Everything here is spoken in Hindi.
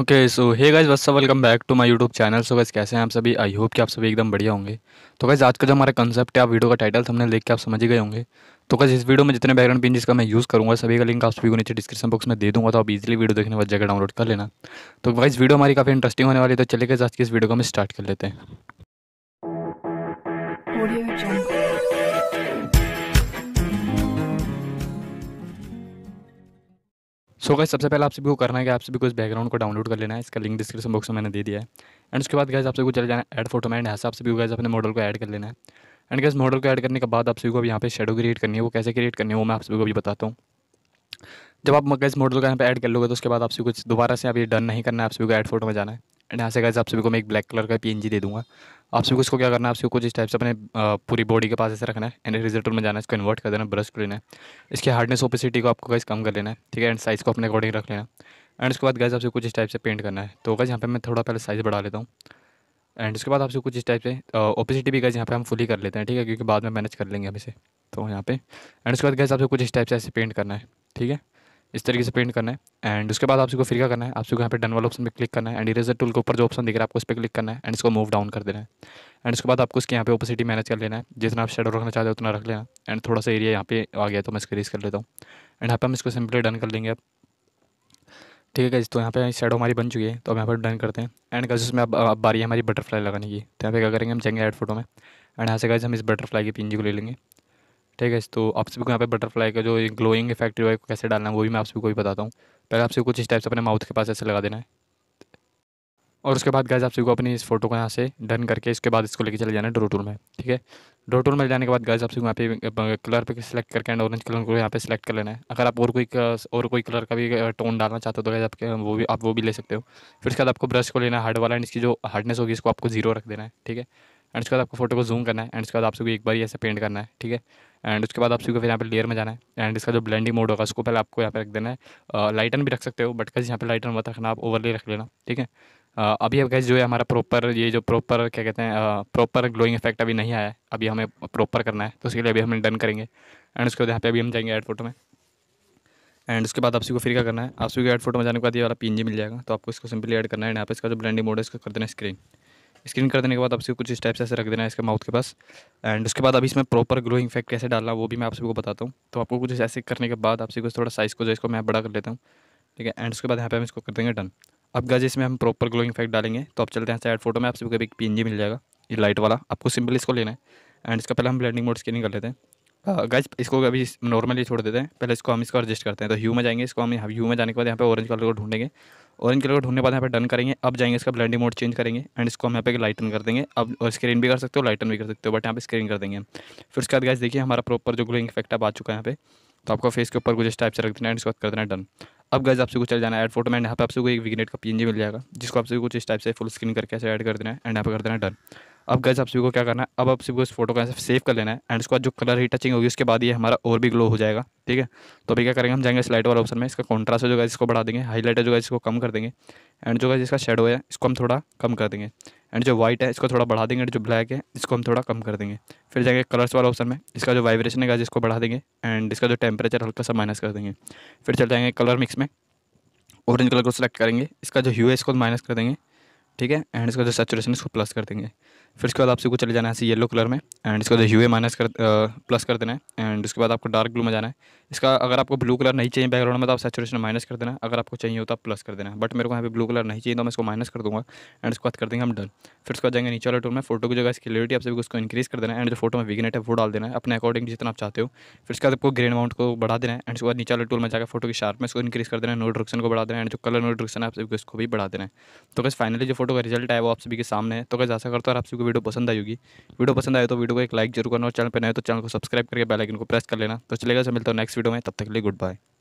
ओके सो हे गाइस वस्ता welcome back to my YouTube channel. So guys कैसे हैं आप सभी, आई होप कि आप सभी एकदम बढ़िया होंगे। तो गाइस आज का जो हमारा कंसेप्ट है, आप वीडियो का टाइटल हमने देख के आप समझ ही गए होंगे। तो गाइस इस वीडियो में जितने बैकग्राउंड पिन जिसका मैं यूज़ करूँगा सभी का लिंक आप सभी को नीचे डिस्क्रिप्शन बॉक्स में दे दूँगा, तो आप इजीली वीडियो देखने वाले जगह डाउनलोड कर लेना। तो गाइस वीडियो हमारी काफ़ी इंटरेस्टिंग होने वाली है, तो चलिए गाइस आज की इस वीडियो को हम स्टार्ट कर लेते हैं। सो गाइस सबसे पहले आप सभी को करना है कि आप सभी को इस बैकग्राउंड को डाउनलोड कर लेना है, इसका लिंक डिस्क्रिप्शन बॉक्स में मैंने दे दिया है। एंड उसके बाद गाइस आप सभी को चले जाना है ऐड फोटो में, एंड यहाँ से आप सभी को गाइस अपने मॉडल को ऐड कर लेना है। एंड गाइस मॉडल को ऐड करने के बाद आप सभी को अब यहाँ पे शेडो क्रिएट करनी है, वो कैसे क्रिएट करनी है वो मैं आप सभी को भी बताता हूँ। जब आप गाइस मॉडल को यहाँ पे ऐड कर लोगे तो उसके बाद आप सभी को दोबारा से आप ये डन नहीं करना है, आप सभी को ऐड फोटो में जाना है। एंड यहाँ से गाइस आप सभी को मैं एक ब्लैक कलर का PNG दे दूँगा। आप सभी को इसको क्या करना है, आप सभी को इस टाइप से अपने पूरी बॉडी के पास ऐसे रखना है। एंड रिजल्ट में जाना है, इसको इन्वर्ट कर देना, ब्रश कर लेना है, इसकी हार्डनेस ओपेसिटी को आपको गाइस कम कर लेना है, ठीक है। एंड साइज़ को अपने अकॉर्डिंग रख लेना। एंड उसके बाद गाइस आपसे कुछ इस टाइप से पेंट करना है। तो गाइस यहाँ पे मैं थोड़ा पहले साइज़ बढ़ा लेता हूँ। एंड उसके बाद आपसे कुछ इस टाइप से ओपेसिटी भी गाइस यहाँ पे हम फुली कर लेते हैं, ठीक है, क्योंकि बाद में मैनेज कर लेंगे हम इसे, तो यहाँ पे। एंड उसके बाद गाइस आपसे कुछ इस टाइप से ऐसे पेंट करना है, ठीक है, इस तरीके से पेंट करना है। एंड उसके बाद आप सभी को फिर क्या करना है, आप सभी को यहाँ पे डन वाला ऑप्शन पे क्लिक करना है। एंड इरेजर टूल के ऊपर जो ऑप्शन दिख रहा है आपको उस पर क्लिक करना है, एंड इसको मूव डाउन कर देना है। एंड उसके बाद आपको इसके यहाँ पे ओपेसिटी मैनेज कर लेना है, जितना आप शेडो रखना चाहते हो उतना रख लेना। एंड थोड़ा सा एरिया यहाँ पे आ गया तो मैं इसको रेज कर लेता हूँ। एंड यहाँ पे हम इसको सिंपली डन कर लेंगे अब, ठीक है गाइस। तो यहाँ पे शेडो हमारी बन चुकी है, तो अब यहाँ पर डन करते हैं। एंड गाइस उसमें अब बारी है हमारी बटरफ्लाई लगाने की, तो यहाँ पे क्या करेंगे, हम जाएंगे ऐड फोटो में। एंड यहाँ से गाइस हम इस बटरफ्लाई की PNG को ले लेंगे, ठीक है। तो आप सभी को यहाँ पे बटरफ्लाई का जो ग्लोइंग इफेक्ट है वो कैसे डालना है वो भी मैं आप सभी को भी बताता हूँ। पहले आप सभी कुछ इस टाइप से अपने माउथ के पास ऐसे लगा देना है, और उसके बाद गाइस आप सभी को अपनी इस फोटो को यहाँ से डन करके इसके बाद इसको लेके चले जाना है ड्रो टूल में, ठीक है। ड्रो टूल में जाने के बाद गाइस आप सभी को यहाँ पे कलर पे सिलेक्ट करके एंड ऑरेंज कलर को यहाँ पे सिलेक्ट कर लेना है। अगर आप और कोई कलर का भी टोन डालना चाहते हो तो गाइस आपके वो भी ले सकते हो। फिर उसके बाद आपको ब्रश को लेना है हार्ड वाला, एंड इसकी जो हार्डनेस होगी इसको आपको 0 रख देना है, ठीक है। एंड उसके बाद आपको फोटो को जूम करना है, एंड उसके बाद आप सभी को एक बार ऐसे पेंट करना है, ठीक है। एंड उसके बाद आप सभी को फिर यहाँ पे लेयर में जाना है। एंड इसका जो ब्लेंडिंग मोड होगा उसको पहले आपको यहाँ पे रख देना है, लाइटन भी रख सकते हो, बट गाइस यहाँ पे लाइटन मत रखना, आप ओवरले रख लेना, ठीक है। अभी अब गाइस जो है हमारा प्रॉपर क्या कहते हैं, प्रॉपर ग्लोइंग इफेक्ट अभी नहीं आया है, अभी हमें प्रॉपर करना है, तो उसके लिए अभी हम डन करेंगे। एंड उसके बाद यहाँ पे अभी हम जाएंगे ऐड फोटो में। एंड उसके बाद आप सभी को फिर क्या करना है, आप सभी को ऐड फोटो में जाने के बाद ये वाला PNG मिल जाएगा, तो आपको इसको सिंपली ऐड करना है। यहाँ पे इसका जो ब्लेंडिंग मोड है इसको कर देना स्क्रीन कर देने के बाद आप सभी कुछ इस टाइप से ऐसे रख देना है इसके माउथ के पास। एंड उसके बाद अभी इसमें प्रॉपर ग्लोइंग इफेक्ट कैसे डालना वो भी मैं आप सभी को बताता हूँ। तो आपको कुछ ऐसे करने के बाद आप सभी को थोड़ा साइज़ को जो इसको मैं बड़ा कर लेता हूँ, ठीक है। एंड उसके बाद यहाँ पे हम इसको कर देंगे डन। अब गाइस इसमें हम प्रॉपर ग्लोइंग इफेक्ट डालेंगे, तो आप चलते हैं ऐड फोटो में। आप सभी को एक PNG मिल जाएगा, ये लाइट वाला, आपको सिंपल इसको लेना है। एंड इसका पहले हम ब्लेंडिंग मोड स्कैनिंग कर लेते हैं गाइस, इसको अभी नॉर्मली छोड़ देते हैं, पहले इसको हम इसको एडजस्ट करते हैं। तो ह्यू में जाएंगे, इसको हम ह्यू में जाने के बाद यहाँ पे ऑरेंज कलर को ढूंढेंगे, ऑरेंज कलर को ढूंढने के बाद यहाँ पे डन करेंगे। अब जाएंगे इसका ब्लेंडिंग मोड चेंज करेंगे, एंड इसको हम यहाँ पे लाइटन कर देंगे। अब स्क्रीन भी कर सकते हो, लाइटन भी कर सकते हो, बट यहाँ पे स्क्रीन कर देंगे। फिर उसके बाद गाइस देखिए हमारा प्रॉपर जो ग्लोइंग इफेक्ट अब आ चुका है यहाँ पे, तो आपको फेस के ऊपर कुछ इस टाइप से रख देना है, एंड इसको कर देना डन। अब गाइस आप सभी को चल जाना है ऐड फोटो में। यहाँ पे आप सभी को एक विग्नेट का PNG मिल जाएगा, जिसको आप सभी कुछ इस टाइप से फुल स्क्रीन करके ऐसे ऐड कर देना है, एंड यहाँ पे कर देना डन। अब गाइस आप सभी को क्या करना है, अब आप सभी को इस फोटो को ऐसे सेव कर लेना है। एंड उसके बाद जो कलर ही टचिंग होगी उसके बाद ये हमारा और भी ग्लो हो जाएगा, ठीक है। तो अभी क्या करेंगे, हम जाएंगे इस लाइट वाला ऑप्शन में, इसका कॉन्ट्रास्ट है जो गाइस इसको बढ़ा देंगे, हाईलाइट है जो गाइस इसको कम कर देंगे, एंड जो गाइस इसका शेडो है इसको हम थोड़ा कम कर देंगे, एंड जो व्हाइट है इसको थोड़ा बढ़ा देंगे, एंड जो ब्लैक है इसको हम थोड़ा कम कर देंगे। फिर जाएंगे कलर्स वाला ऑप्शन में, इसका जो वाइब्रेशन है गाइस इसको बढ़ा देंगे, एंड इसका जो टेम्परेचर हल्का सा माइनस कर देंगे। फिर चल जाएंगे कलर मिक्स में, ऑरेंज कलर को सिलेक्ट करेंगे, इसका जो ह्यू है इसको माइनस कर देंगे, ठीक है। एंड इसका जो सैचुरेशन इसको प्लस कर देंगे। फिर उसके बाद आप सभी को चले जाना है ऐसे येलो कलर में, एंड इसका जो ह्यू है माइनस कर प्लस कर देना है। एंड उसके बाद आपको डार्क ब्लू में जाना है, इसका अगर आपको ब्लू कलर नहीं चाहिए बैकग्राउंड में तो आप सैचुरेशन माइनस कर देना, अगर आपको चाहिए हो तो आप प्लस कर देना, बट मेरे को यहाँ पे ब्लू कलर नहीं चाहिए तो मैं इसको माइनस कर दूँगा। एंड उसके बाद कर देंगे हम डन। फिर उसके बाद जाएंगे नीचे वाले टूल में, फोटो की जगह इसकी क्लियरिटी आप सभी को उसको इंक्रीज़ कर देना है, एंड जो फोटो में विग्नेट है वो डाल देना है अपने अकॉर्डिंग जितना आप चाहते हो। फिर उसके बाद आपको ग्रेन अमाउंट को बढ़ा देना है, एंड उसके बाद नीचे वाले टूल में जाकर फोटो की शार्पनेस को इंक्रीज़ कर देना है, नोट डायरेक्शन को बढ़ा देना है, एंड जो कलर नोट डायरेक्शन है आप सभी को इसको भी बढ़ा देना है। तो गाइस फाइनली जो फोटो का रिजल्ट आया वो आप सभी के सामने है। तो गाइस आशा करता हूं आप सभी को वीडियो पसंद आई होगी। वीडियो पसंद आए तो वीडियो को एक लाइक जरूर करना, और चैनल पर नए हो तो चैनल को सब्सक्राइब करके बेल आइकन को प्रेस कर लेना। तो चलेगा, मिलता हूं नेक्स्ट वीडियो में, तब तक के लिए गुड बाय।